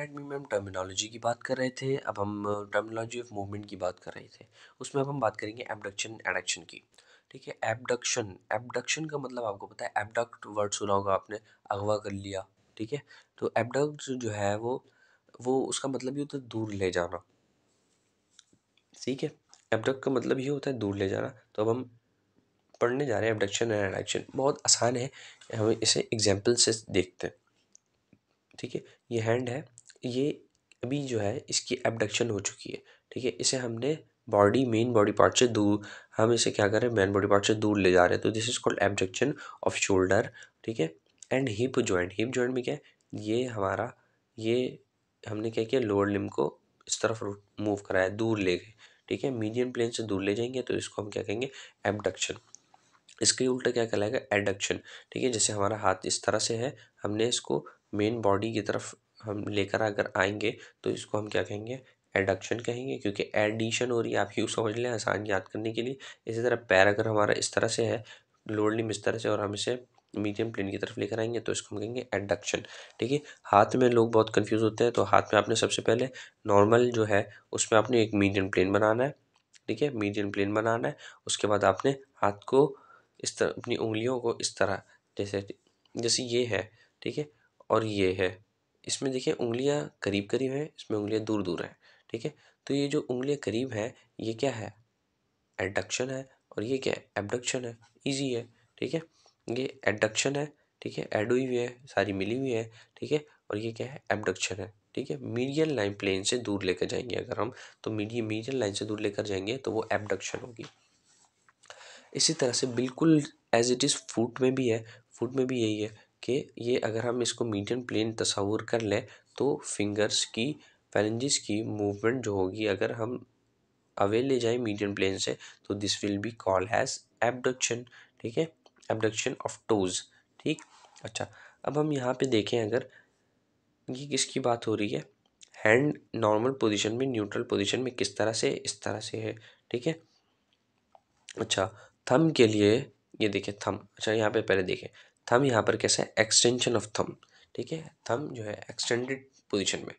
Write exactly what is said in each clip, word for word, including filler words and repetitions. Anatomy में हम terminology की बात कर रहे थे, अब हम टर्मिनोलॉजी ऑफ मूवमेंट की बात कर रहे थे। उसमें अब हम बात करेंगे एबडक्शन एडक्शन की। ठीक है, एबडक्शन एबडक्शन का मतलब आपको पता है, एबडक्ट वर्ड सुना होगा आपने, अगवा कर लिया। ठीक है, तो एबडक्ट जो है वो वो उसका मतलब ये होता है दूर ले जाना। ठीक है, एबडक्ट का मतलब ये होता है दूर ले जाना। तो अब हम पढ़ने जा रहे हैं एबडक्शन एंड एडक्शन। बहुत आसान है, हम इसे एग्जाम्पल से देखते हैं। ठीक है, ये हैंड है, ये अभी जो है इसकी एबडक्शन हो चुकी है। ठीक है, इसे हमने बॉडी मेन बॉडी पार्ट से दूर, हम इसे क्या कर रहे हैं, मेन बॉडी पार्ट से दूर ले जा रहे हैं। तो this is called abduction of shoulder. ठीक है, and hip joint, hip joint में क्या है, ये हमारा ये हमने क्या किया, लोअर लिम्ब को इस तरफ मूव कराया, दूर ले गए। ठीक है, मीडियन प्लेन से दूर ले जाएंगे, तो इसको हम क्या कहेंगे, एबडक्शन। इसके उल्टा क्या कहलाएगा, एडक्शन। ठीक है, जैसे हमारा हाथ इस तरह से है, हमने इसको मेन बॉडी की तरफ हम लेकर अगर आएंगे तो इसको हम क्या कहेंगे, एडक्शन कहेंगे, क्योंकि एडिशन हो रही है। आप यूँ समझ लें आसान याद करने के लिए। इसी तरह पैर अगर हमारा इस तरह से है, लोअर लिम्ब इस तरह से, और हम इसे मीडियम प्लेन की तरफ लेकर आएंगे तो इसको हम कहेंगे एडक्शन। ठीक है, हाथ में लोग बहुत कंफ्यूज होते हैं। तो हाथ में आपने सबसे पहले नॉर्मल जो है उसमें आपने एक मीडियम प्लेन बनाना है। ठीक है, मीडियम प्लेन बनाना है, उसके बाद आपने हाथ को इस तरह, अपनी उंगलियों को इस तरह, जैसे जैसे ये है। ठीक है, और ये है, इसमें देखिए उंगलियां करीब करीब हैं, इसमें उंगलियां दूर दूर हैं। ठीक है, तो ये जो उंगलियां करीब हैं ये क्या है, एडक्शन है, और ये क्या है, एबडक्शन है। इजी है। ठीक है, ये एडक्शन है। ठीक है, एड हुई हुई है, सारी मिली हुई है। ठीक है, और ये क्या है, एबडक्शन है। ठीक है, मीडियल लाइन प्लेन से दूर लेकर जाएंगे अगर हम, तो मीडियम मीडियल लाइन से दूर लेकर जाएंगे तो वो एबडक्शन होगी। इसी तरह से बिल्कुल एज इट इज़ फुट में भी है, फुट में भी यही है कि ये अगर हम इसको मीडियम प्लेन तस्वुर कर लें तो फिंगर्स की, फैलेंजेस की मूवमेंट जो होगी अगर हम अवे ले जाएं मीडियम प्लेन से, तो this will be called as abduction. ठीक है, एबडक्शन ऑफ टोज। ठीक, अच्छा अब हम यहाँ पे देखें, अगर ये किसकी बात हो रही है, हैंड नॉर्मल पोजीशन में, न्यूट्रल पोजीशन में किस तरह से, इस तरह से है। ठीक है, अच्छा थंब के लिए ये देखें थंब। अच्छा यहाँ पे पहले देखें थंब, यहाँ पर कैसा है, एक्सटेंशन ऑफ थंब। ठीक है, थंब जो है एक्सटेंडेड पोजीशन में।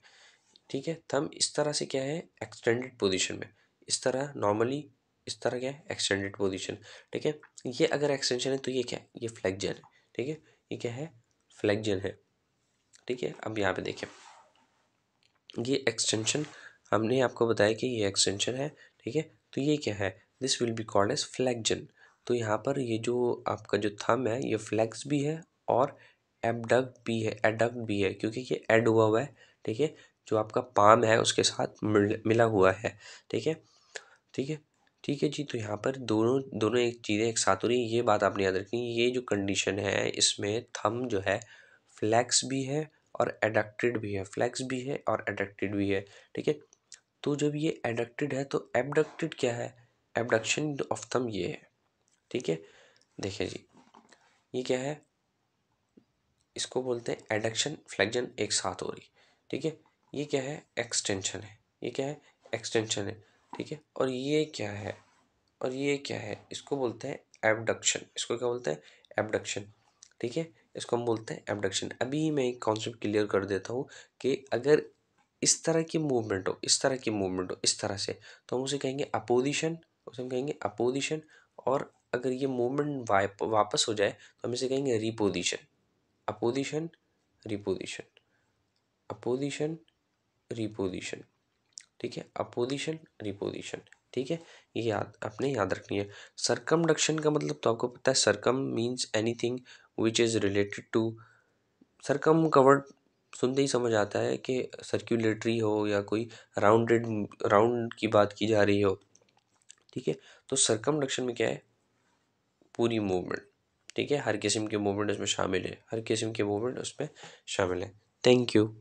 ठीक है, थंब इस तरह से क्या है, एक्सटेंडेड पोजीशन में, इस तरह नॉर्मली इस तरह क्या है, एक्सटेंडेड पोजीशन। ठीक है, ये अगर एक्सटेंशन है तो ये क्या है, ये फ्लेक्जन है। ठीक है, ये क्या है, फ्लेक्जन है। ठीक है, अब यहाँ पे देखें, ये एक्सटेंशन हमने आपको बताया कि ये एक्सटेंशन है। ठीक है, तो ये क्या है, this will be called as flexion. तो यहाँ पर ये जो आपका जो थंब है ये फ्लेक्स भी है और एबडक्ट भी है, एडक्ट भी है, क्योंकि ये एड हुआ हुआ है। ठीक है, जो आपका पाम है उसके साथ मिला हुआ है। ठीक है, ठीक है, ठीक है जी। तो यहाँ पर दोनों दोनों एक चीज़ें एक साथ हो रही है, ये बात आपने याद रखनी है। ये जो कंडीशन है इसमें थंब जो है फ्लेक्स भी है और एडक्टेड भी है, फ्लेक्स भी है और एडक्टेड भी है। ठीक है, तो जब ये एडक्टेड है तो एबडक्टेड क्या है, एबडक्शन ऑफ थंब ये है। ठीक है, देखिए जी ये क्या है, इसको बोलते हैं एडक्शन, फ्लेक्जन एक साथ हो रही। ठीक है, ये क्या है, एक्सटेंशन है, ये क्या है, एक्सटेंशन है। ठीक है, और ये क्या है, और ये क्या है, इसको बोलते हैं एबडक्शन, इसको क्या बोलते हैं, एबडक्शन। ठीक है, इसको हम बोलते हैं एबडक्शन। अभी मैं एक कॉन्सेप्ट क्लियर कर देता हूँ कि अगर इस तरह की मूवमेंट हो, इस तरह की मूवमेंट हो, इस तरह से, तो हम उसे कहेंगे अपोजिशन, उसे हम कहेंगे अपोजिशन। और अगर ये मूवमेंट वाप, वापस हो जाए तो हम इसे कहेंगे reposition. Opposition, reposition, opposition, reposition. ठीक है, अपोजिशन, रिपोजिशन। ठीक है, ये याद आपने याद रखनी है। सरकमडक्शन का मतलब तो आपको पता है, circum means anything which is related to, circum का वर्ड सुनते ही समझ आता है कि सर्क्यूलेटरी हो या कोई राउंडेड, राउंड की बात की जा रही हो। ठीक है, तो सरकमडक्शन में क्या है, पूरी मूवमेंट। ठीक है, हर किस्म के मूवमेंट उसमें शामिल है, हर किस्म के मूवमेंट उसमें शामिल है। Thank you.